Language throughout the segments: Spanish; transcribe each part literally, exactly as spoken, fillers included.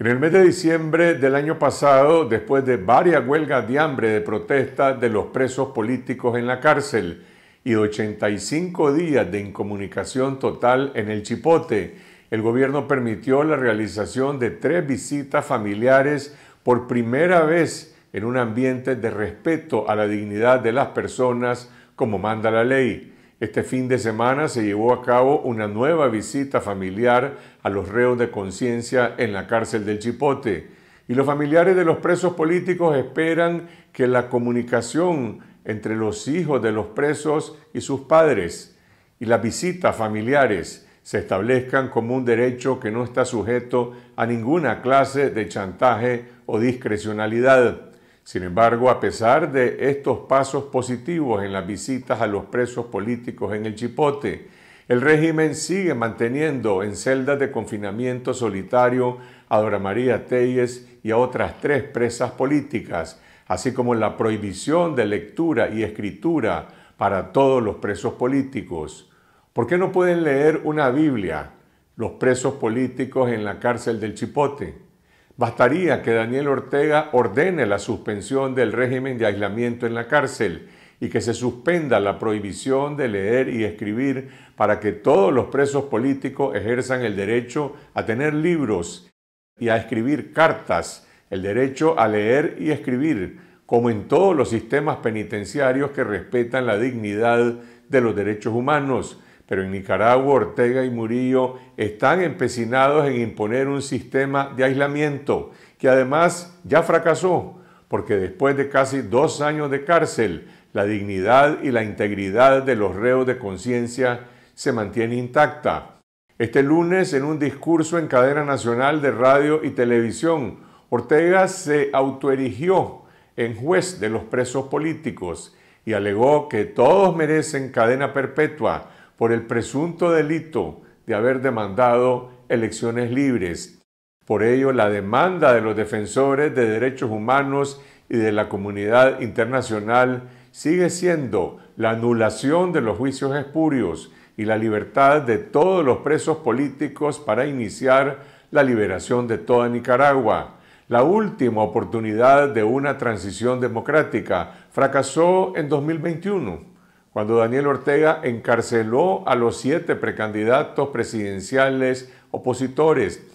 En el mes de diciembre del año pasado, después de varias huelgas de hambre de protesta de los presos políticos en la cárcel y de ochenta y cinco días de incomunicación total en El Chipote, el gobierno permitió la realización de tres visitas familiares por primera vez en un ambiente de respeto a la dignidad de las personas como manda la ley. Este fin de semana se llevó a cabo una nueva visita familiar a los reos de conciencia en la cárcel del Chipote, y los familiares de los presos políticos esperan que la comunicación entre los hijos de los presos y sus padres y las visitas familiares se establezcan como un derecho que no está sujeto a ninguna clase de chantaje o discrecionalidad. Sin embargo, a pesar de estos pasos positivos en las visitas a los presos políticos en El Chipote, el régimen sigue manteniendo en celdas de confinamiento solitario a Dora María Téllez y a otras tres presas políticas, así como la prohibición de lectura y escritura para todos los presos políticos. ¿Por qué no pueden leer una Biblia los presos políticos en la cárcel del Chipote? Bastaría que Daniel Ortega ordene la suspensión del régimen de aislamiento en la cárcel y que se suspenda la prohibición de leer y escribir para que todos los presos políticos ejerzan el derecho a tener libros y a escribir cartas, el derecho a leer y escribir, como en todos los sistemas penitenciarios que respetan la dignidad de los derechos humanos. Pero en Nicaragua, Ortega y Murillo están empecinados en imponer un sistema de aislamiento que además ya fracasó, porque después de casi dos años de cárcel, la dignidad y la integridad de los reos de conciencia se mantiene intacta. Este lunes, en un discurso en cadena nacional de radio y televisión, Ortega se autoerigió en juez de los presos políticos y alegó que todos merecen cadena perpetua por el presunto delito de haber demandado elecciones libres. Por ello, la demanda de los defensores de derechos humanos y de la comunidad internacional sigue siendo la anulación de los juicios espurios y la libertad de todos los presos políticos para iniciar la liberación de toda Nicaragua. La última oportunidad de una transición democrática fracasó en dos mil veintiuno. Cuando Daniel Ortega encarceló a los siete precandidatos presidenciales opositores,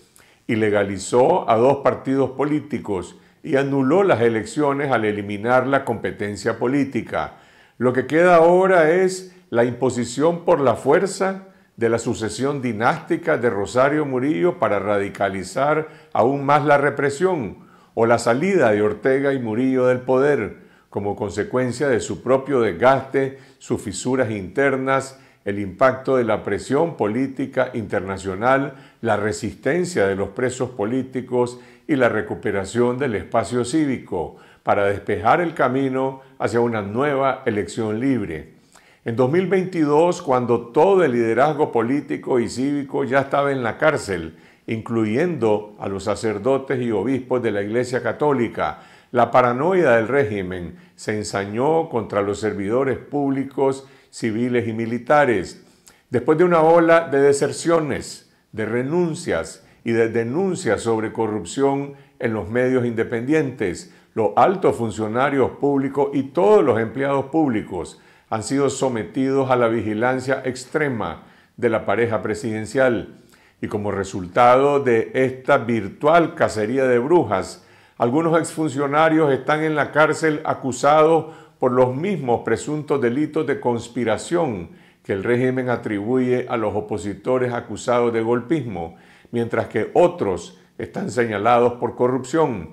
ilegalizó a dos partidos políticos y anuló las elecciones al eliminar la competencia política. Lo que queda ahora es la imposición por la fuerza de la sucesión dinástica de Rosario Murillo para radicalizar aún más la represión, o la salida de Ortega y Murillo del poder, como consecuencia de su propio desgaste, sus fisuras internas, el impacto de la presión política internacional, la resistencia de los presos políticos y la recuperación del espacio cívico para despejar el camino hacia una nueva elección libre. En dos mil veintidós, cuando todo el liderazgo político y cívico ya estaba en la cárcel, incluyendo a los sacerdotes y obispos de la Iglesia Católica, la paranoia del régimen se ensañó contra los servidores públicos, civiles y militares. Después de una ola de deserciones, de renuncias y de denuncias sobre corrupción en los medios independientes, los altos funcionarios públicos y todos los empleados públicos han sido sometidos a la vigilancia extrema de la pareja presidencial. Y como resultado de esta virtual cacería de brujas, algunos exfuncionarios están en la cárcel acusados por los mismos presuntos delitos de conspiración que el régimen atribuye a los opositores acusados de golpismo, mientras que otros están señalados por corrupción.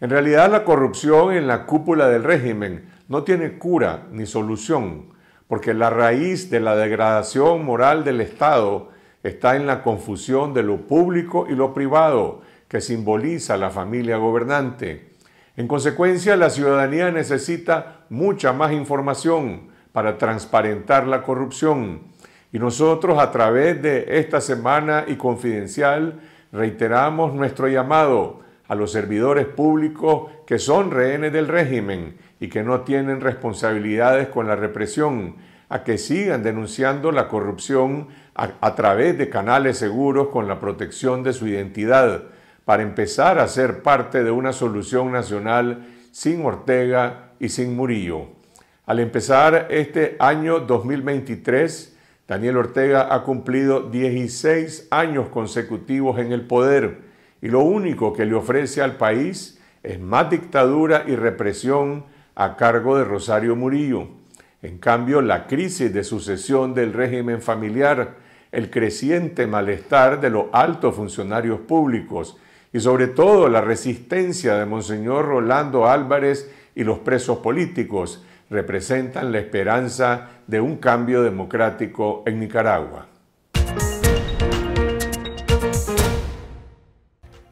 En realidad, la corrupción en la cúpula del régimen no tiene cura ni solución, porque la raíz de la degradación moral del Estado está en la confusión de lo público y lo privado, que simboliza la familia gobernante. En consecuencia, la ciudadanía necesita mucha más información para transparentar la corrupción. Y nosotros, a través de Esta Semana y Confidencial, reiteramos nuestro llamado a los servidores públicos que son rehenes del régimen y que no tienen responsabilidades con la represión, a que sigan denunciando la corrupción a, a través de canales seguros con la protección de su identidad, para empezar a ser parte de una solución nacional sin Ortega y sin Murillo. Al empezar este año dos mil veintitrés, Daniel Ortega ha cumplido dieciséis años consecutivos en el poder y lo único que le ofrece al país es más dictadura y represión a cargo de Rosario Murillo. En cambio, la crisis de sucesión del régimen familiar, el creciente malestar de los altos funcionarios públicos y sobre todo la resistencia de Monseñor Rolando Álvarez y los presos políticos representan la esperanza de un cambio democrático en Nicaragua.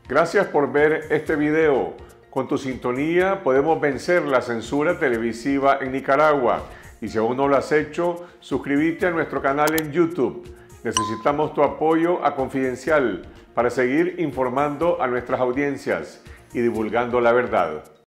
Gracias por ver este video. Con tu sintonía podemos vencer la censura televisiva en Nicaragua. Y si aún no lo has hecho, suscríbete a nuestro canal en YouTube. Necesitamos tu apoyo a Confidencial para seguir informando a nuestras audiencias y divulgando la verdad.